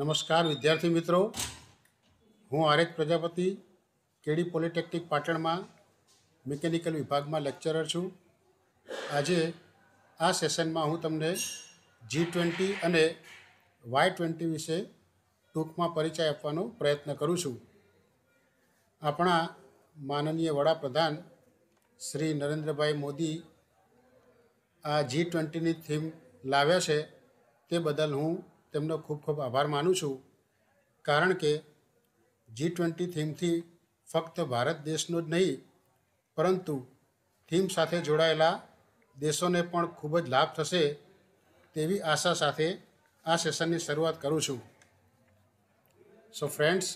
નમસ્કાર વિદ્યાર્થી મિત્રો, હું આર્ય પ્રજાપતિ કેડી પૉલિટેક્નિક પાટણમાં મિકેનિકલ વિભાગમાં લેક્ચરર છું। આજે આ સેશનમાં હું તમને G20 અને Y20 વિશે ટૂંકમાં પરિચય આપવાનો પ્રયત્ન કરું છું। આપણા માનનીય વડાપ્રધાન શ્રી નરેન્દ્ર ભાઈ મોદી आ G20 नी थीम लाव्या छे ते बदल हूँ तेमनो खूब खूब आभार मानु छूं। कारण के G20 थीम थी फक्त भारत देशनो ज नहीं परंतु थीम साथे जोड़ायेला देशोने पण खूब ज लाभ थशे तेवी आशा साथे आ सेशननी शरूआत करूँ छूं। So friends,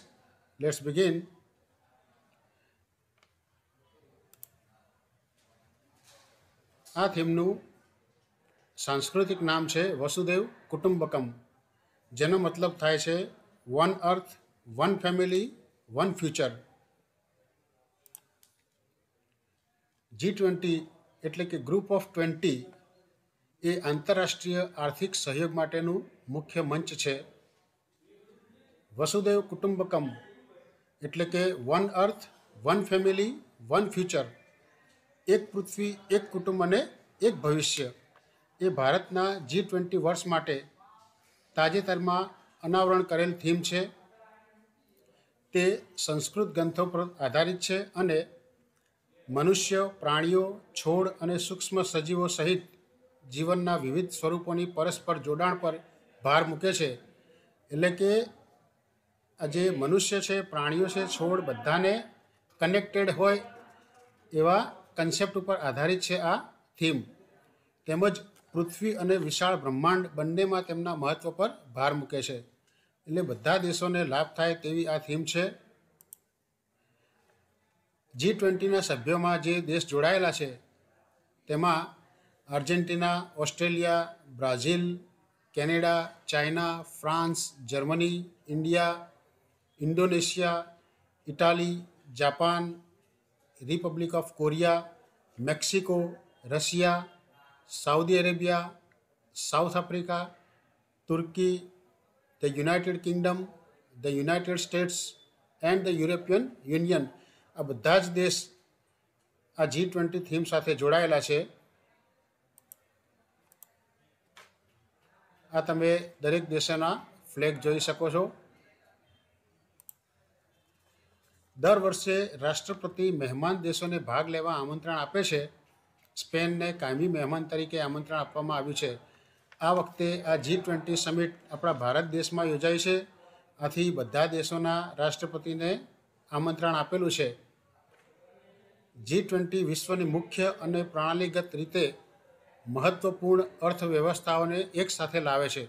let's begin. आ थीमनुं सांस्कृतिक नाम है वसुदेव कुटुंबकम, जेनो मतलब थाय छे one earth one family one future. G20 एटले कि ग्रुप ऑफ 20 ए आंतरराष्ट्रीय आर्थिक सहयोग माटेनु मुख्य मंच है। वसुदेव कुटुंबकम एटले कि one earth one family one future, एक पृथ्वी एक कुटुंब अने एक भविष्य। ये भारतना G20 वर्ष माटे ताजेतर में अनावरण करेल थीम है। ते संस्कृत ग्रंथों पर आधारित है अने मनुष्य, प्राणीओ, छोड़ अने सूक्ष्म सजीवों सहित जीवनना विविध स्वरूपों की परस्पर जोड़ाण पर भार मूके छे। एटले के जे मनुष्य है, प्राणीओ है, छोड़ बधाने कनेक्टेड होय एवा कन्सेप्ट पर आधारित है आ थीम। तेमज पृथ्वी और विशाल ब्रह्मांड बने में तेमना महत्व पर भार मूके छे। एटले बधा देशों ने लाभ थाय तेवी आ थीम है। G20 ना सभ्यों में जे देश जोड़ायेला है तेमा Argentina, Australia, Brazil, Canada, China, France, Germany, India, Indonesia, Italy, Japan, Republic of Korea, Mexico, Russia, Saudi Arabia, South Africa, Turkey, the United Kingdom, the United States and the European Union. आ बधा ज देश आ G20 theme साथे जोड़ायेला छे। आ तमे दरेक देशना flag जोई शको छो। दर वर्षे राष्ट्रपति मेहमान देशोने भाग लेवा आमंत्रण आपे छे। स्पेन ने कायमी मेहमान तरीके आमंत्रण आपवामां आव्युं छे। आ वखते आ G20 समिट अपना भारत देश में योजाई छे। आथी बधा देशोना राष्ट्रपति ने आमंत्रण आपेलुं छे। G20 विश्वनी मुख्य अने प्रणालीगत रीते महत्वपूर्ण अर्थव्यवस्थाओने एक साथे लावे छे।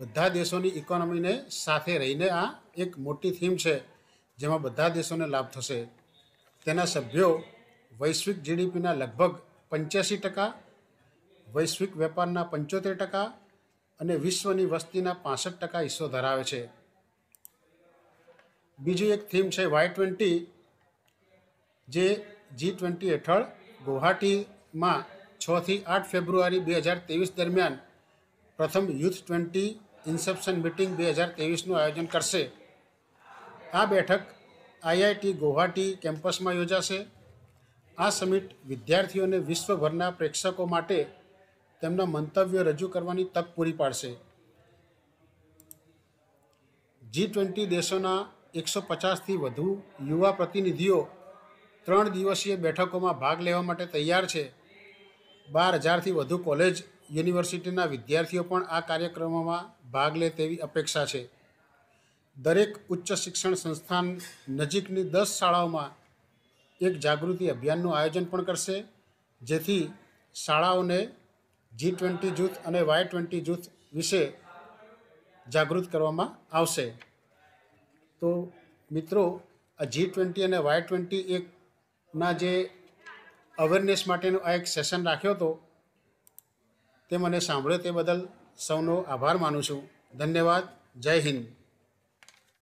बधा देशोनी इकोनॉमीने साथे रहीने आ एक मोटी थीम छे, जेमां बधा देशोने लाभ थशे। तेना सभ्यो वैश्विक जीडीपीना लगभग 85%, वैश्विक व्यापारना 75% अने विश्वनी वस्तीना 65% हिस्सो धरावे छे। बीजू एक थीम है Y20, जे G20 हेठळ गुवाहाटी में 6 થી 8 ફેબ્રુઆરી 2023 दरमियान प्रथम Youth 20 इंसेप्शन मीटिंग 2023 आयोजन करशे। आ बैठक IIT गुवाहाटी कैम्पस में योजाशे। आ समिट विद्यार्थीओं ने विश्वभरना प्रेक्षकों माटे तेमना मंतव्य रजू करवानी तक पूरी पाड़शे। G20 देशोना 150 थी वधु युवा प्रतिनिधिओ 3 दिवसीय बैठकों में भाग लेवा माटे तैयार छे। 12,000 थी वधु कॉलेज यूनिवर्सिटीना विद्यार्थीओ पण आ कार्यक्रमों में भाग ले तेवी अपेक्षा छे। दरेक उच्च शिक्षण संस्थान नजीकनी 10 शालाओं में एक जागृति अभियान आयोजन पण करशे, जेथी शालाओने G20 जूथ अने Y20 जूथ विषे जागृत करवामां आवशे। तो मित्रों, आ G20 अने Y20 एक ना जे अवेरनेस माटेनो आ एक सेशन राख्यो तो ते मने सांभळ्यो ते बदल सौनो आभार मानुं छुं। धन्यवाद। जय हिंद।